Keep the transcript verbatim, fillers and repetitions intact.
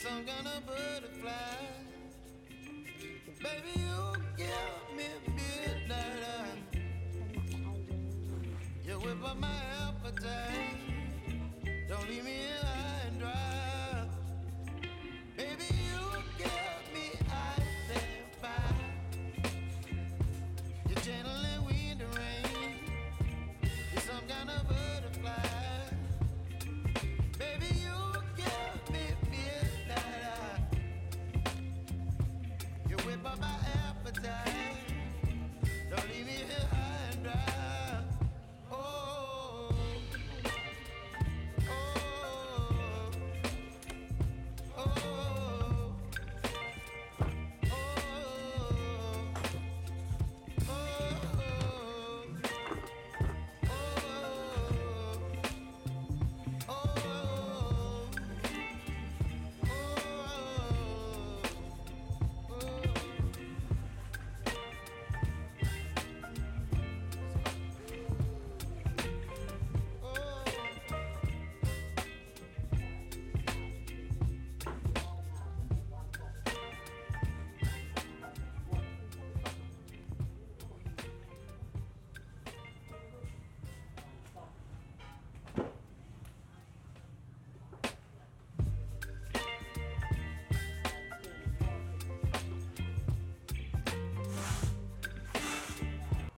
some kind of butterfly. Baby, you give me midnight eye. You whip up my appetite. Don't leave me in high and dry. Baby, you give me I ten five. You're channeling wind and rain. You're some kind of butterfly. By my appetite.